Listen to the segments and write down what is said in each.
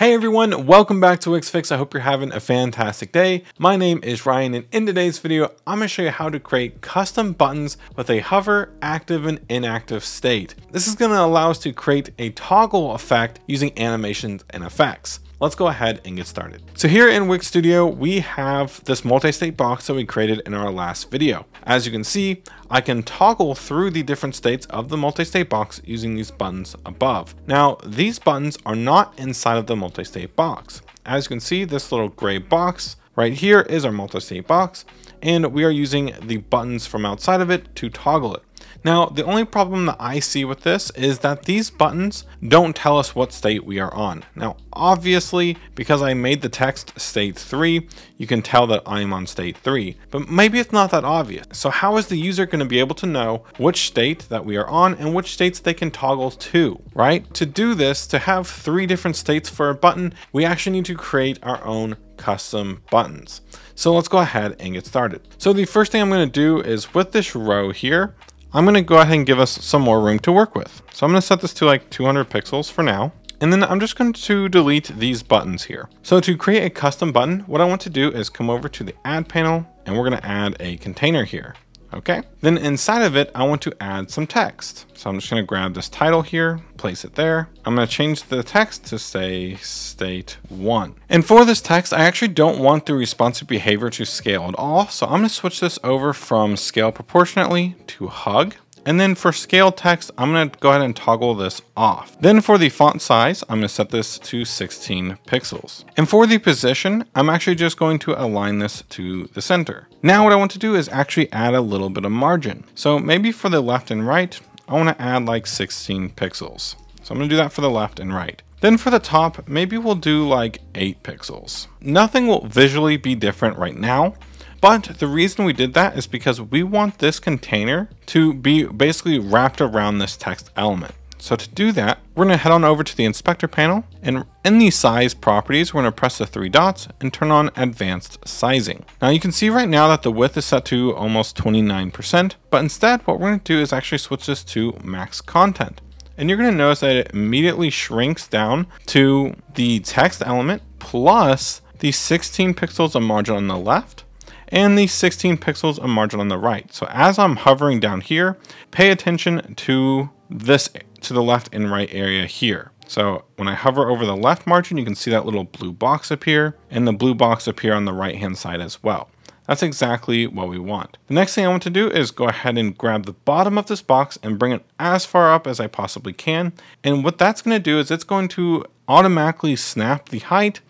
Hey everyone, welcome back to Wix Fix. I hope you're having a fantastic day. My name is Ryan, and in today's video, I'm gonna show you how to create custom buttons with a hover, active, and inactive state. This is gonna allow us to create a toggle effect using animations and effects. Let's go ahead and get started. So here in Wix Studio, we have this multi-state box that we created in our last video. As you can see, I can toggle through the different states of the multi-state box using these buttons above. Now, these buttons are not inside of the multi-state box. As you can see, this little gray box right here is our multi-state box, and we are using the buttons from outside of it to toggle it. Now, the only problem that I see with this is that these buttons don't tell us what state we are on. Now, obviously, because I made the text state 3, you can tell that I'm on state 3, but maybe it's not that obvious. So how is the user going to be able to know which state that we are on and which states they can toggle to, right? To do this, to have 3 different states for a button, we actually need to create our own custom buttons. So let's go ahead and get started. So the first thing I'm going to do is with this row here, I'm going to go ahead and give us some more room to work with. So I'm going to set this to like 200 pixels for now. And then I'm just going to delete these buttons here. So to create a custom button, what I want to do is come over to the add panel, and we're going to add a container here. Okay. Then inside of it, I want to add some text. So I'm just going to grab this title here, place it there. I'm going to change the text to say state 1. And for this text, I actually don't want the responsive behavior to scale at all. So I'm going to switch this over from scale proportionately to hug. And then for scale text, I'm going to go ahead and toggle this off. Then for the font size, I'm going to set this to 16 pixels. And for the position, I'm actually just going to align this to the center. Now what I want to do is actually add a little bit of margin. So maybe for the left and right, I want to add like 16 pixels. So I'm going to do that for the left and right. Then for the top, maybe we'll do like 8 pixels. Nothing will visually be different right now. But the reason we did that is because we want this container to be basically wrapped around this text element. So to do that, we're going to head on over to the inspector panel, and in the size properties, we're going to press the 3 dots and turn on advanced sizing. Now you can see right now that the width is set to almost 29%, but instead what we're going to do is actually switch this to max content. And you're going to notice that it immediately shrinks down to the text element plus the 16 pixels of margin on the left, and the 16 pixels of margin on the right. So as I'm hovering down here, pay attention to this, to the left and right area here. So when I hover over the left margin, you can see that little blue box appear, and the blue box appear on the right-hand side as well. That's exactly what we want. The next thing I want to do is go ahead and grab the bottom of this box and bring it as far up as I possibly can. And what that's going to do is it's going to automatically snap the height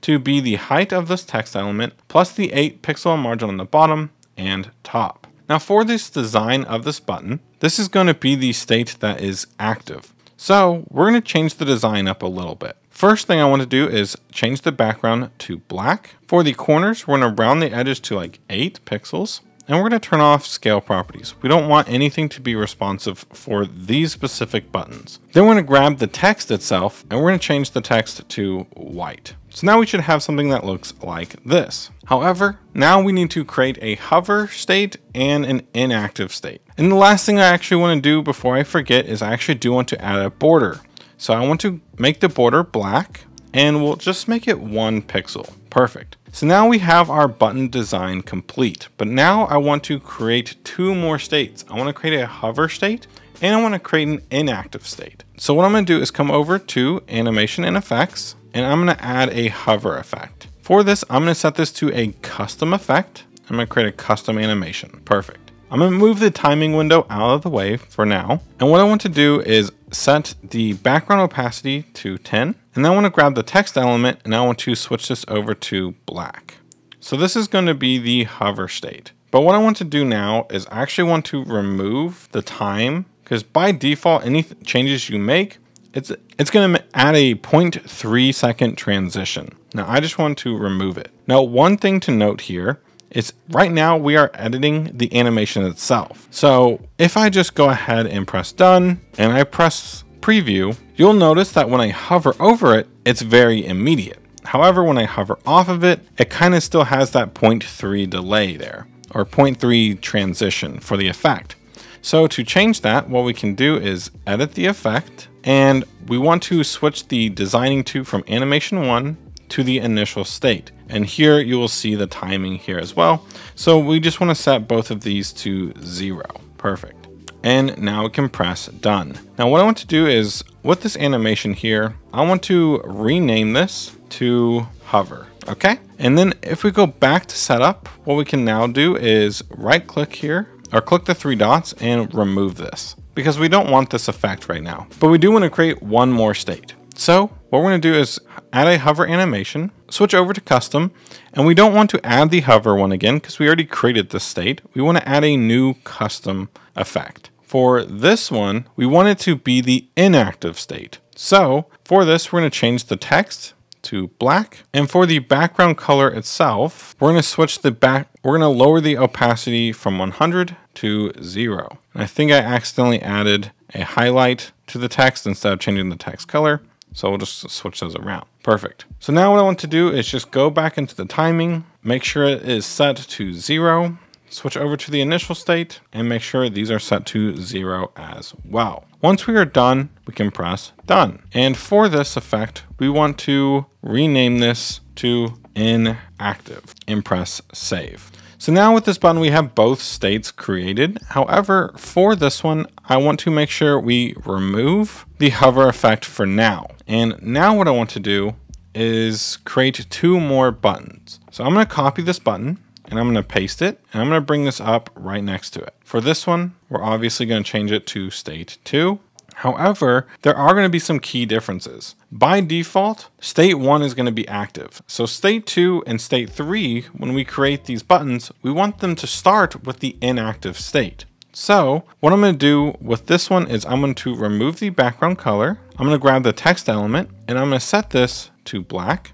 to be the height of this text element plus the 8 pixel margin on the bottom and top. Now for this design of this button, this is going to be the state that is active. So we're going to change the design up a little bit. First thing I want to do is change the background to black. For the corners, we're going to round the edges to like 8 pixels. And we're going to turn off scale properties. We don't want anything to be responsive for these specific buttons. Then we're going to grab the text itself, and we're going to change the text to white. So now we should have something that looks like this. However, now we need to create a hover state and an inactive state. And the last thing I actually want to do before I forget is I actually do want to add a border. So I want to make the border black, and we'll just make it 1 pixel. Perfect. So now we have our button design complete, but now I want to create 2 more states. I want to create a hover state, and I want to create an inactive state. So what I'm going to do is come over to animation and effects, and I'm going to add a hover effect. For this, I'm going to set this to a custom effect. I'm going to create a custom animation. Perfect. I'm going to move the timing window out of the way for now. And what I want to do is set the background opacity to 10. And I want to grab the text element, and I want to switch this over to black. So this is going to be the hover state. But what I want to do now is I actually want to remove the time, because by default, any changes you make, it's going to add a 0.3 second transition. Now I just want to remove it. Now one thing to note here is right now we are editing the animation itself. So if I just go ahead and press done, and I press preview, you'll notice that when I hover over it, it's very immediate. However, when I hover off of it, it kind of still has that 0.3 delay there, or 0.3 transition for the effect. So to change that, what we can do is edit the effect, And we want to switch the designing to from animation 1 to the initial state. And here you will see the timing here as well. So we just want to set both of these to 0. Perfect. And now we can press done. Now what I want to do is with this animation here, I want to rename this to hover. Okay. And then if we go back to setup, what we can now do is right click here or click the 3 dots and remove this because we don't want this effect right now, but we do want to create one more state. So what we're going to do is add a hover animation, switch over to custom, and we don't want to add the hover one again because we already created this state. We want to add a new custom effect. For this one, we want it to be the inactive state. So for this, we're going to change the text to black. And for the background color itself, we're going to switch the back. We're going to lower the opacity from 100 to 0. And I think I accidentally added a highlight to the text instead of changing the text color. So we'll just switch those around. Perfect. So now what I want to do is just go back into the timing, make sure it is set to 0, switch over to the initial state and make sure these are set to 0 as well. Once we are done, we can press done. And for this effect, we want to rename this to inactive and press save. So now with this button, we have both states created. However, for this one, I want to make sure we remove the hover effect for now. And now what I want to do is create 2 more buttons. So I'm going to copy this button and I'm going to paste it and I'm going to bring this up right next to it. For this one, we're obviously going to change it to state 2. However, there are going to be some key differences. By default, state 1 is going to be active. So state 2 and state 3, when we create these buttons, we want them to start with the inactive state. So what I'm going to do with this one is I'm going to remove the background color. I'm going to grab the text element and I'm going to set this to black.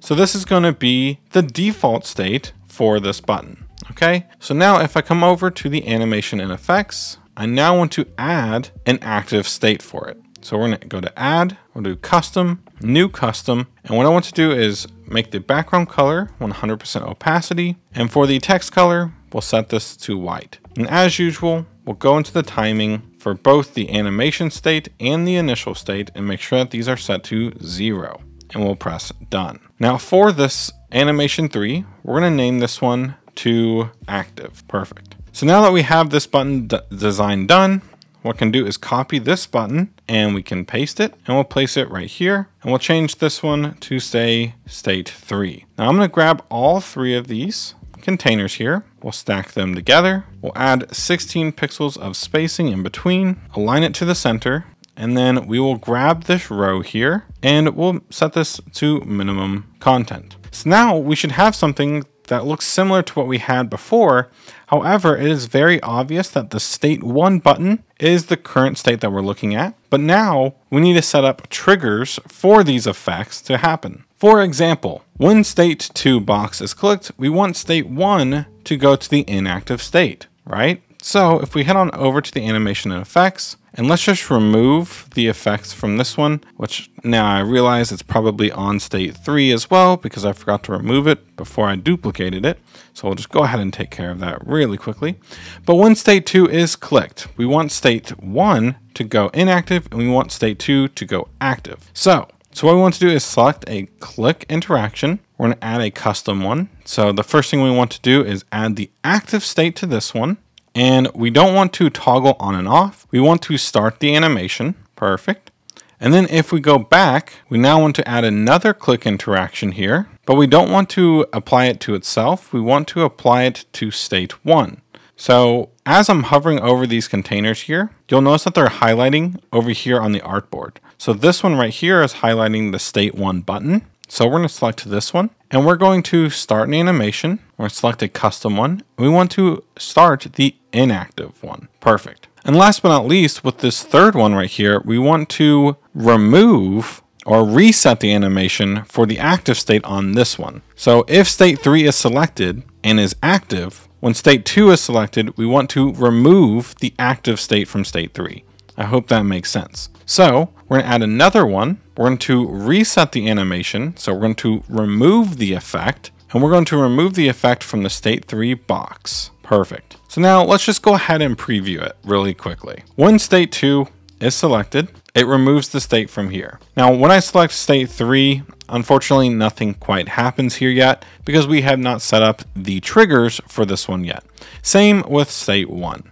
So this is going to be the default state for this button. Okay. So now if I come over to the animation and effects, I now want to add an active state for it. So we're going to go to add, we'll do custom, new custom. And what I want to do is make the background color 100% opacity. And for the text color, we'll set this to white. And as usual, we'll go into the timing for both the animation state and the initial state and make sure that these are set to 0 and we'll press done. Now for this animation 3, we're going to name this one to active. Perfect. So now that we have this button design done, what we can do is copy this button and we can paste it and we'll place it right here. And we'll change this one to say state 3. Now I'm going to grab all 3 of these containers here. We'll stack them together. We'll add 16 pixels of spacing in between, align it to the center, and then we will grab this row here and we'll set this to minimum content. So now we should have something that looks similar to what we had before. However, it is very obvious that the state 1 button is the current state that we're looking at. But now we need to set up triggers for these effects to happen. For example, when state 2 box is clicked, we want state 1 to go to the inactive state, right? So if we head on over to the animation and effects, and let's just remove the effects from this one, which now I realize it's probably on state 3 as well, because I forgot to remove it before I duplicated it. So we'll just go ahead and take care of that really quickly. But when state 2 is clicked, we want state 1 to go inactive and we want state 2 to go active. So what we want to do is select a click interaction. We're going to add a custom one. So the first thing we want to do is add the active state to this one. And we don't want to toggle on and off. We want to start the animation. Perfect. And then if we go back, we now want to add another click interaction here, but we don't want to apply it to itself. We want to apply it to state 1. So as I'm hovering over these containers here, you'll notice that they're highlighting over here on the artboard. So this one right here is highlighting the state 1 button. So we're going to select this one and we're going to start an animation. We're going to select a custom one. We want to start the inactive one. Perfect. And last but not least, with this third one right here, we want to remove or reset the animation for the active state on this one. So if state 3 is selected and is active, when state 2 is selected, we want to remove the active state from state 3. I hope that makes sense. So we're going to add another one. We're going to reset the animation. So we're going to remove the effect and we're going to remove the effect from the state 3 box. Perfect. So now let's just go ahead and preview it really quickly. When state 2 is selected, it removes the state from here. Now, when I select state 3, unfortunately, nothing quite happens here yet because we have not set up the triggers for this one yet. Same with state 1.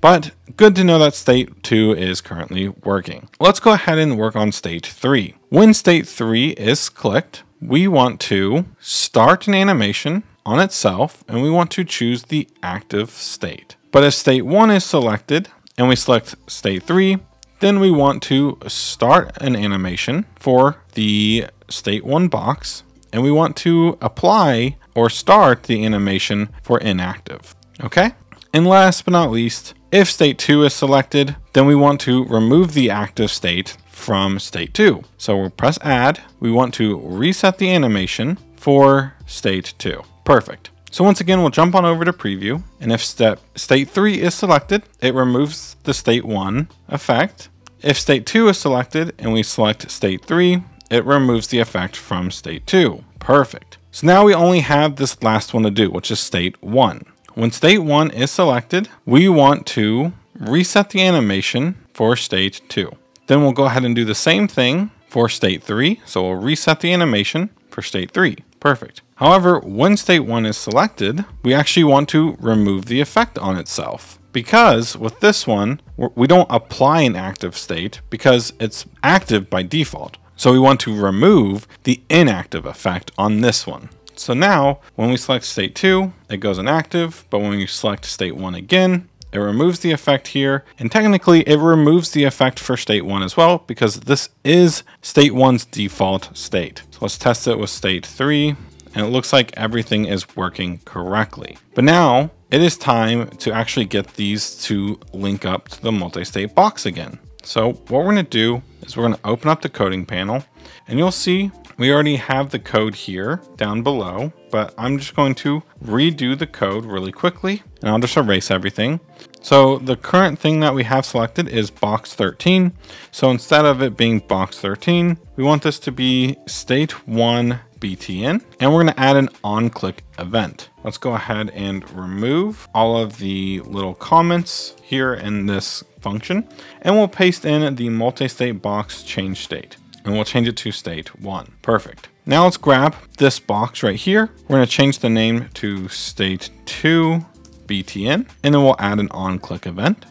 But good to know that state 2 is currently working. Let's go ahead and work on state 3. When state 3 is clicked, we want to start an animation on itself and we want to choose the active state. But if state 1 is selected and we select state 3, then we want to start an animation for the state 1 box and we want to apply or start the animation for inactive. Okay? And last but not least, if state 2 is selected, then we want to remove the active state from state 2. So we'll press add. We want to reset the animation for state 2. Perfect. So once again, we'll jump on over to preview. And if state 3 is selected, it removes the state 1 effect. If state 2 is selected and we select state 3, it removes the effect from state 2. Perfect. So now we only have this last one to do, which is state 1. When state 1 is selected, we want to reset the animation for state 2. Then we'll go ahead and do the same thing for state 3. So we'll reset the animation for state 3. Perfect. However, when state 1 is selected, we actually want to remove the effect on itself, because with this one, we don't apply an active state because it's active by default. So we want to remove the inactive effect on this one. So now when we select state 2, it goes inactive, but when we select state 1 again, it removes the effect here. And technically it removes the effect for state 1 as well, because this is state 1's default state. So let's test it with state 3, and it looks like everything is working correctly. But now it is time to actually get these to link up to the multi-state box again. So what we're going to do is we're going to open up the coding panel, and you'll see we already have the code here down below, but I'm just going to redo the code really quickly and I'll just erase everything. So the current thing that we have selected is box 13. So instead of it being box 13, we want this to be state 1 BTN, and we're going to add an on-click event. Let's go ahead and remove all of the little comments here in this function, and we'll paste in the multi-state box change state. And we'll change it to state 1. Perfect. Now let's grab this box right here. We're going to change the name to state 2 BTN, and then we'll add an on-click event.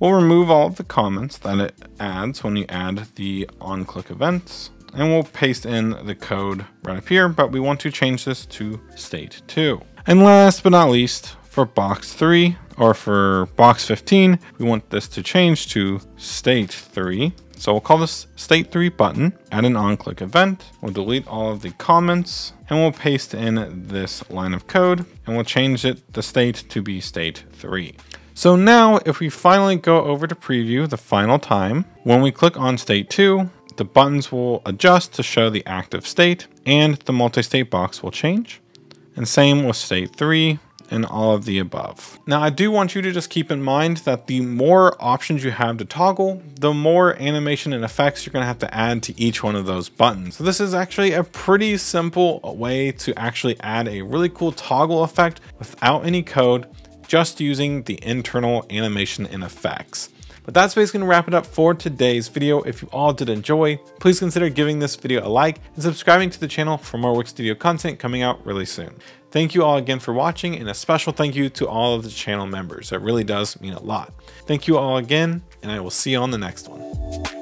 We'll remove all of the comments that it adds when you add the on-click events, and we'll paste in the code right up here, but we want to change this to state 2. And last but not least, for box 3, or for box 15, we want this to change to state 3. So we'll call this state 3 button, add an on-click event. We'll delete all of the comments, and we'll paste in this line of code, and we'll change it, the state, to be state 3. So now if we finally go over to preview the final time, when we click on state 2, the buttons will adjust to show the active state, and the multi-state box will change. And same with state 3. And all of the above. Now, I do want you to just keep in mind that the more options you have to toggle, the more animation and effects you're gonna have to add to each one of those buttons. So this is actually a pretty simple way to actually add a really cool toggle effect without any code, just using the internal animation and effects. But that's basically gonna wrap it up for today's video. If you all did enjoy, please consider giving this video a like and subscribing to the channel for more Wix Studio content coming out really soon. Thank you all again for watching, and a special thank you to all of the channel members. It really does mean a lot. Thank you all again, and I will see you on the next one.